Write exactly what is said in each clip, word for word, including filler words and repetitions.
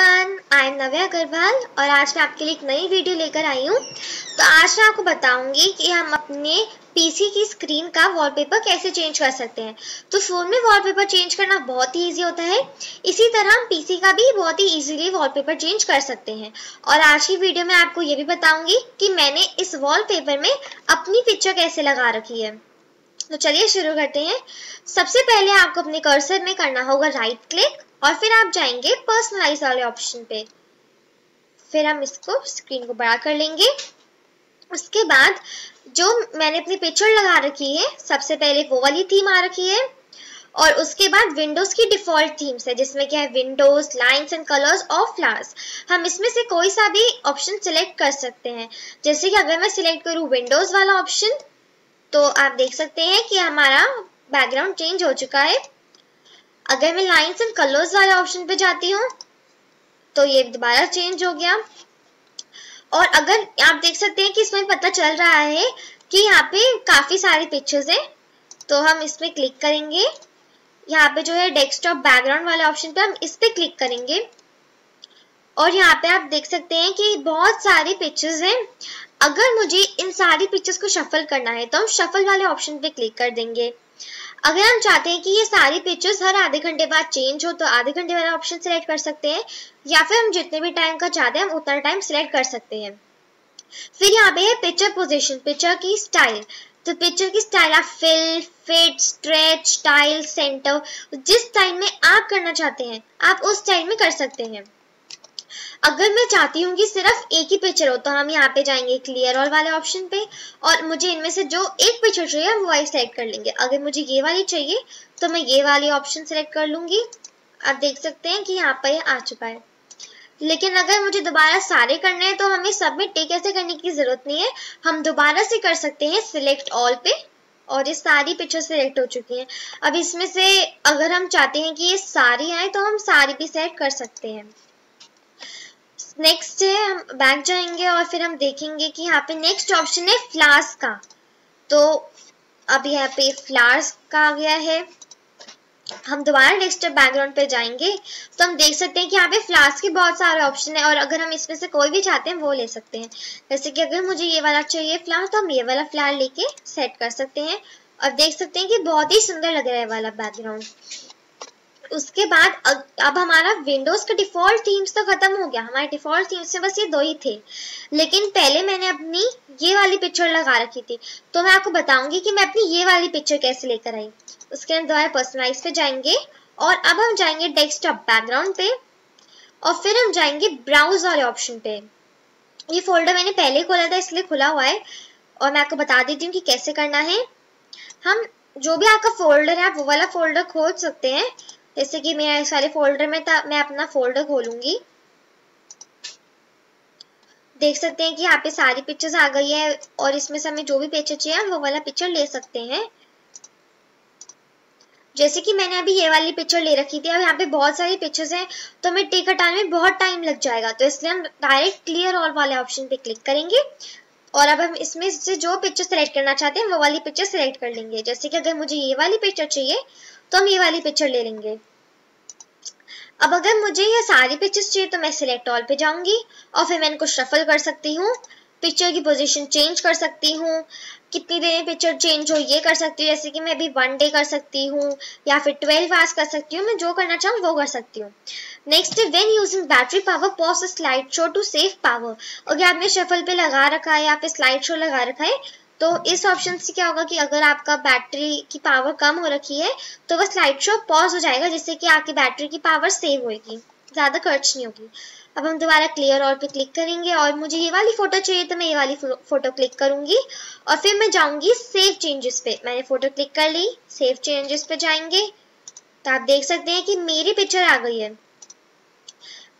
Everyone, I am Navya Agarwal और आज मैं आपके लिए एक नई वीडियो लेकर आई हूँ। तो आज मैं आपको बताऊंगी कि हम अपने पीसी की स्क्रीन का वॉलपेपर कैसे चेंज कर सकते हैं। तो फोन में वॉलपेपर चेंज करना बहुत ही इजी होता है, इसी तरह हम पीसी का भी बहुत ही इजीली वॉलपेपर चेंज कर सकते हैं। और आज की वीडियो में आपको ये भी बताऊंगी कि मैंने इस वॉलपेपर में अपनी पिक्चर कैसे लगा रखी है। तो चलिए शुरू करते हैं। सबसे पहले आपको अपने कर्सर में करना होगा राइट क्लिक और फिर आप जाएंगे पर्सनलाइज वाले ऑप्शन पे। फिर हम इसको स्क्रीन को बड़ा कर लेंगे। उसके बाद जो मैंने अपनी पिक्चर लगा रखी है, सबसे पहले वो वाली थीम आ रखी है और उसके बाद विंडोज की डिफॉल्ट थीम्स है, जिसमें क्या है विंडोज, लाइंस एंड कलर्स और फ्लावर्स। हम इसमें से कोई सा भी ऑप्शन सिलेक्ट कर सकते हैं। जैसे कि अगर मैं सिलेक्ट करूँ विंडोज वाला ऑप्शन तो आप देख सकते हैं कि हमारा बैकग्राउंड चेंज हो चुका है। अगर मैं लाइन्स एंड कलर्स वाले ऑप्शन पे जाती हूँ तो ये दोबारा चेंज हो गया। और अगर आप देख सकते हैं कि इसमें पता चल रहा है कि यहाँ पे काफ़ी सारी पिक्चर्स हैं, तो हम इसमें क्लिक करेंगे। यहाँ पे जो है डेस्कटॉप बैकग्राउंड वाले ऑप्शन पे हम इस पर क्लिक करेंगे और यहाँ पे आप देख सकते हैं कि बहुत सारी पिक्चर्स हैं। अगर मुझे इन सारी पिक्चर्स को शफल करना है तो हम शफल वाले ऑप्शन पे क्लिक कर देंगे। अगर हम चाहते हैं कि ये सारी पिक्चर्स हर आधे घंटे बाद चेंज हो तो आधे घंटे वाला ऑप्शन सिलेक्ट कर सकते हैं, या फिर हम जितने भी टाइम का चाहते हैं हम उतना टाइम सिलेक्ट कर सकते हैं। फिर यहाँ पे है पिक्चर पोजीशन, पिक्चर की स्टाइल। तो पिक्चर की स्टाइल आप fill, fit, stretch, style, centre, जिस स्टाइल में आप करना चाहते हैं आप उस स्टाइल में कर सकते हैं। अगर मैं चाहती हूँ कि सिर्फ एक ही पिक्चर हो तो हम यहाँ पे जाएंगे क्लियर ऑल वाले ऑप्शन पे और मुझे इनमें से जो एक पिक्चर चाहिए हम वही सेलेक्ट कर लेंगे। अगर मुझे ये वाली चाहिए तो मैं ये वाली ऑप्शन सेलेक्ट कर लूँगी। आप देख सकते हैं कि यहाँ पर आ चुका है। लेकिन अगर मुझे दोबारा सारे करने हैं तो हमें सब में टिक ऐसे करने की ज़रूरत नहीं है, हम दोबारा से कर सकते हैं सिलेक्ट ऑल पे और ये सारी पिक्चर सेलेक्ट हो चुकी हैं। अब इसमें से अगर हम चाहते हैं कि ये सारी आए तो हम सारी भी सेलेक्ट कर सकते हैं। नेक्स्ट है, हम बैक जाएंगे और फिर हम देखेंगे कि यहाँ पे नेक्स्ट ऑप्शन है फ्लावर्स का। तो अब यहाँ पे फ्लावर्स का आ गया है। हम दोबारा नेक्स्ट बैकग्राउंड पे जाएंगे तो हम देख सकते हैं कि यहाँ पे फ्लावर्स के बहुत सारे ऑप्शन है और अगर हम इसमें से कोई भी चाहते हैं वो ले सकते हैं। जैसे कि अगर मुझे ये वाला चाहिए फ्लावर तो हम ये वाला फ्लावर लेके सेट कर सकते हैं और देख सकते हैं कि बहुत ही सुंदर लग रहा है वाला बैकग्राउंड। उसके बाद अब, अब हमारा विंडोज का डिफ़ॉल्ट थीम्स तो ख़त्म हो गया। हमारे डिफ़ॉल्ट थीम्स में बस ये दो ही थे, लेकिन पहले मैंने अपनी ये वाली पिक्चर लगा रखी थी तो मैं आपको बताऊंगी कि मैं अपनी ये वाली पिक्चर कैसे लेकर आई। उसके अंदर दोबारा पर्सनलाइज पे जाएंगे और अब हम जाएंगे डेस्कटॉप बैकग्राउंड पे और फिर हम जाएंगे ब्राउज वाले ऑप्शन पे। ये फोल्डर मैंने पहले खोला था इसलिए खुला हुआ है और मैं आपको बता देती हूँ कि कैसे करना है। हम जो भी आपका फोल्डर है आप वो वाला फोल्डर खोल सकते हैं। जैसे कि मेरा इस वाले फोल्डर में था, मैं अपना फोल्डर खोलूंगी। देख सकते हैं कि यहाँ पे सारी पिक्चर्स आ गई है और इसमें से हमें जो भी पिक्चर चाहिए हम वो वाला पिक्चर ले सकते हैं। जैसे कि मैंने अभी ये वाली पिक्चर ले रखी थी। अब यहाँ पे बहुत सारी पिक्चर्स हैं तो हमें टिक हटाने में बहुत टाइम लग जाएगा, तो इसलिए हम डायरेक्ट क्लियर ऑल वाले ऑप्शन पे क्लिक करेंगे और अब हम इसमें से जो पिक्चर सेलेक्ट करना चाहते हैं वो वाली पिक्चर सेलेक्ट कर लेंगे। जैसे कि अगर मुझे ये वाली पिक्चर चाहिए तो हम ये वाली पिक्चर ले लेंगे। अब अगर मुझे ये सारी पिक्चर्स चाहिए तो मैं सिलेक्ट ऑल पे जाऊंगी और फिर मैं इनको शफल कर सकती हूँ, पिक्चर की पोजीशन चेंज कर सकती हूँ, कितनी देर में पिक्चर चेंज हो ये कर सकती हूँ। जैसे कि मैं अभी वन डे कर सकती हूँ या फिर ट्वेल्व आवर्स कर सकती हूँ। मैं जो करना चाहूँ वो कर सकती हूँ। Next, when using battery power pause slide show to save power. अगर आपने शफल पे लगा रखा है या फिर स्लाइड शो लगा रखा है तो इस ऑप्शन से क्या होगा कि अगर आपका बैटरी की पावर कम हो रखी है तो वह स्लाइड शो पॉज हो जाएगा, जिससे कि आपकी बैटरी की पावर सेव होगी, ज़्यादा खर्च नहीं होगी। अब हम दोबारा क्लियर ऑल पे क्लिक करेंगे और मुझे ये वाली फ़ोटो चाहिए तो मैं ये वाली फ़ोटो क्लिक करूँगी और फिर मैं जाऊँगी सेव चेंजेस पे। मैंने फ़ोटो क्लिक कर ली, सेव चेंजेस पे जाएंगे तो आप देख सकते हैं कि मेरी पिक्चर आ गई है।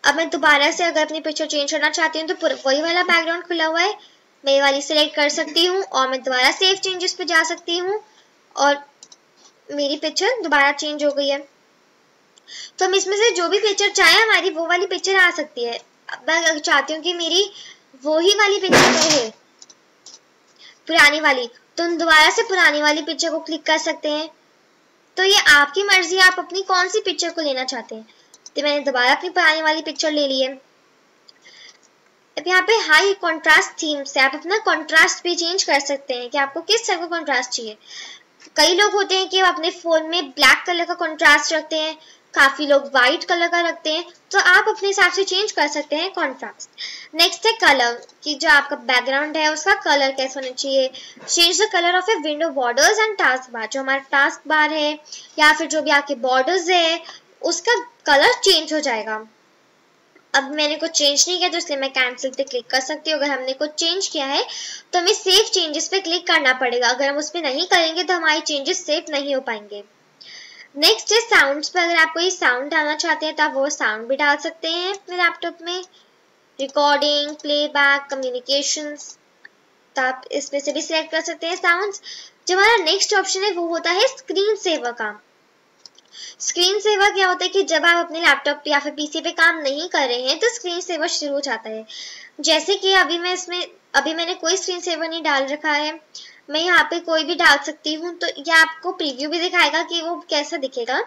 अब मैं दोबारा से अगर अपनी पिक्चर चेंज करना चाहती हूँ तो वही वाला बैकग्राउंड खुला हुआ है, मैं ये वाली सिलेक्ट कर सकती हूँ और मैं दोबारा सेव चेंजेस पे जा सकती हूँ और मेरी पिक्चर दोबारा चेंज हो गई है। तो हम इसमें से जो भी पिक्चर चाहे हमारी वो वाली पिक्चर आ सकती है। मैं चाहती हूँ कि मेरी वो ही वाली पिक्चर रहे, पुरानी वाली, तो हम दोबारा से पुरानी वाली पिक्चर को क्लिक कर सकते हैं। तो ये आपकी मर्जी, आप अपनी कौन सी पिक्चर को लेना चाहते हैं। तो मैंने दोबारा अपनी पुरानी वाली पिक्चर ले ली है। अब यहाँ पे हाई कॉन्ट्रास्ट थीम से आप अपना कॉन्ट्रास्ट भी चेंज कर सकते हैं कि आपको किस तरह का कॉन्ट्रास्ट चाहिए। कई लोग होते हैं कि अपने फोन में ब्लैक कलर का कॉन्ट्रास्ट रखते हैं, काफी लोग व्हाइट कलर का रखते हैं, तो आप अपने हिसाब से चेंज कर सकते हैं कॉन्ट्रास्ट। नेक्स्ट है कलर, कि जो आपका बैकग्राउंड है उसका कलर कैसा होना चाहिए। Change the colour of a window borders and taskbar, जो हमारा टास्क बार है या फिर जो भी आपके बॉर्डर्स है उसका कलर चेंज हो जाएगा। अब मैंने कुछ चेंज नहीं किया तो इसलिए मैं कैंसिल पे क्लिक कर सकती हूँ। अगर हमने कुछ चेंज किया है तो हमें सेव चेंजेस पे क्लिक करना पड़ेगा, अगर हम उस पर नहीं करेंगे तो हमारे चेंजेस सेव नहीं हो पाएंगे। नेक्स्ट है साउंड्स पर, अगर आप कोई साउंड डालना चाहते हैं तो आप वो साउंड भी डाल सकते हैं अपने लैपटॉप में। रिकॉर्डिंग, प्लेबैक, कम्युनिकेशंस, तो आप इसमें से भी सिलेक्ट कर सकते हैं साउंड्स। जो हमारा नेक्स्ट ऑप्शन है वो होता है स्क्रीन सेवर का। स्क्रीन सेवर क्या होता है कि जब आप अपने लैपटॉप या फिर पीसी पे काम नहीं कर रहे हैं तो स्क्रीन सेवर शुरू हो जाता है। जैसे कि अभी मैं इसमें अभी मैंने कोई स्क्रीन सेवर नहीं डाल रखा है, मैं यहाँ पे कोई भी डाल सकती हूँ। तो यह आपको प्रीव्यू भी दिखाएगा कि वो कैसा दिखेगा।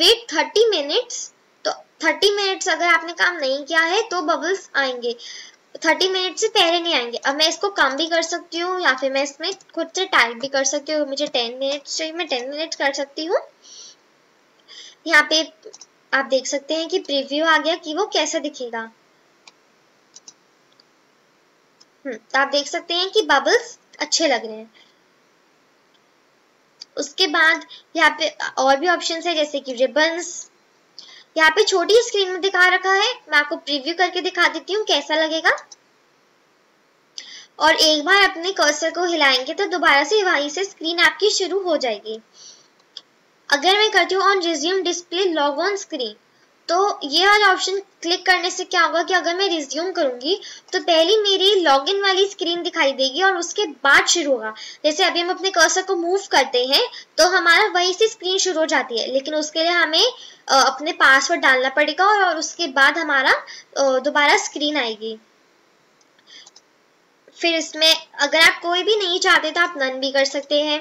वेट थर्टी मिनट्स, तो थर्टी मिनट्स अगर आपने काम नहीं किया है तो बबल्स आएंगे, थर्टी मिनट से पहले नहीं आएंगे। अब मैं इसको कम भी कर सकती हूँ या फिर मैं इसमें खुद से टाइप भी कर सकती हूँ। मुझे टेन मिनट्स चाहिए, मैं टेन मिनट कर सकती हूँ। यहाँ पे आप देख सकते हैं कि प्रीव्यू आ गया कि वो कैसा दिखेगा। हम्म तो आप देख सकते हैं कि बबल्स अच्छे लग रहे हैं। उसके बाद यहाँ पे और भी ऑप्शंस है, जैसे कि रिबन्स। यहाँ पे छोटी स्क्रीन में दिखा रखा है, मैं आपको प्रीव्यू करके दिखा देती हूँ कैसा लगेगा। और एक बार अपने कर्सर को हिलाएंगे तो दोबारा से वहीं से स्क्रीन आपकी शुरू हो जाएगी। अगर मैं करती हूँ on resume display logon screen, तो ये वाला ऑप्शन क्लिक करने से क्या होगा कि अगर मैं रिज्यूम करूंगी तो पहले मेरी लॉग इन वाली स्क्रीन दिखाई देगी और उसके बाद शुरू होगा। जैसे अभी हम अपने कर्सर को मूव करते हैं तो हमारा वहीं से स्क्रीन शुरू हो जाती है, लेकिन उसके लिए हमें अपने पासवर्ड डालना पड़ेगा और उसके बाद हमारा दोबारा स्क्रीन आएगी। फिर इसमें अगर आप कोई भी नहीं चाहते तो आप नन भी कर सकते हैं।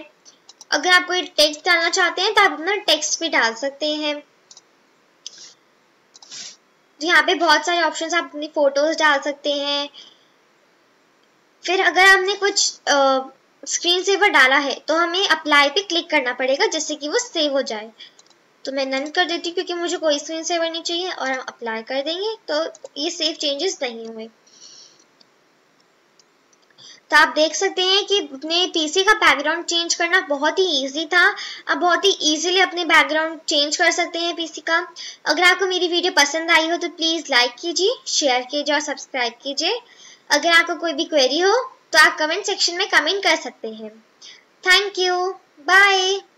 अगर आप कोई टेक्स्ट डालना चाहते हैं तो आप अपना टेक्स्ट भी डाल सकते हैं। यहाँ पे बहुत सारे ऑप्शंस, आप अपनी फोटोज डाल सकते हैं। फिर अगर हमने कुछ स्क्रीन सेवर डाला है तो हमें अप्लाई पे क्लिक करना पड़ेगा जिससे कि वो सेव हो जाए। तो मैं नन कर देती हूँ क्योंकि मुझे कोई स्क्रीन सेवर नहीं चाहिए, और हम अप्लाई कर देंगे तो ये सेव चेंजेस नहीं हुए। तो आप देख सकते हैं कि अपने पीसी का बैकग्राउंड चेंज करना बहुत ही इजी था। आप बहुत ही इजीली अपने बैकग्राउंड चेंज कर सकते हैं पीसी का। अगर आपको मेरी वीडियो पसंद आई हो तो प्लीज़ लाइक कीजिए, शेयर कीजिए और सब्सक्राइब कीजिए। अगर आपको कोई भी क्वेरी हो तो आप कमेंट सेक्शन में कमेंट कर सकते हैं। Thank you, bye.